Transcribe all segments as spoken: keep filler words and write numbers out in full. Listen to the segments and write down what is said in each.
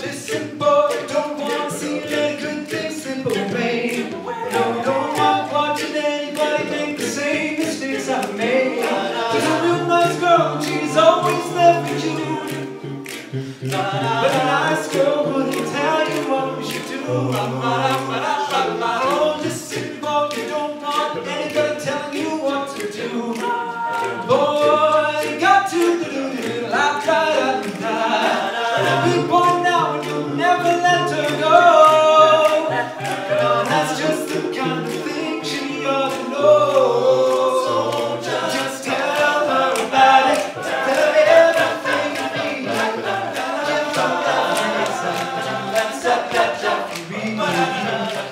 listen, boy, don't want to see that good thing slip away. No, don't want watching anybody make the same mistakes I've made. Cause a real nice girl, she's always there for you. But a nice girl wouldn't tell you what we should do. Oh, listen, boy, you don't want anybody telling you what to do. Boy, you got to do it like that. Every boy now, you'll never let her go. That's just the kind of thing she ought to know. So just, just tell her about it. Tell her everything to me. That's that, that, that can be.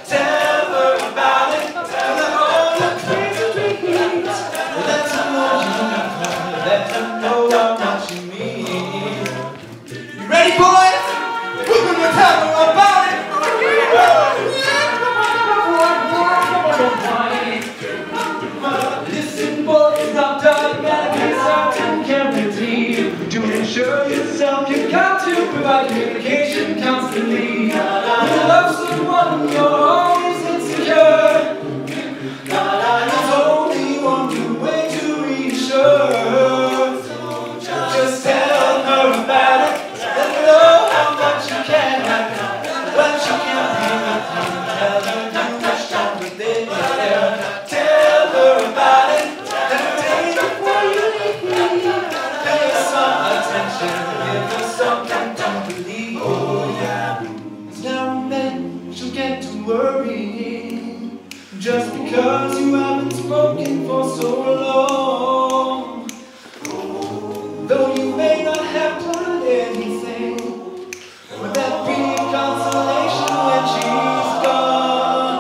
Tell her about it. Tell her all the crazy things. Let her know. Let her know how much she means. Ready, boy? We're gonna tell her about it. Listen, boys, I'm done. Gotta be certain, can't redeem. To ensure yourself, you got to provide communication constantly. When you love someone, you're always insecure. There's only one good way to reassure. Just tell her about it. Worrying just because you haven't spoken for so long. Though you may not have done anything, would that be a consolation when she's gone?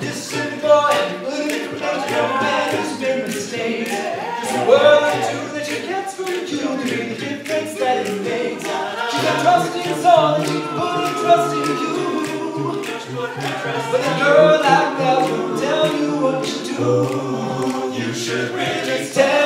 Listen, boy, look at your man who's made mistakes. It's the word or two that she gets from you to be the difference that it makes. She's not trusting us all, and she wouldn't trust in you. But a girl like that will tell you what to do. You should really tell.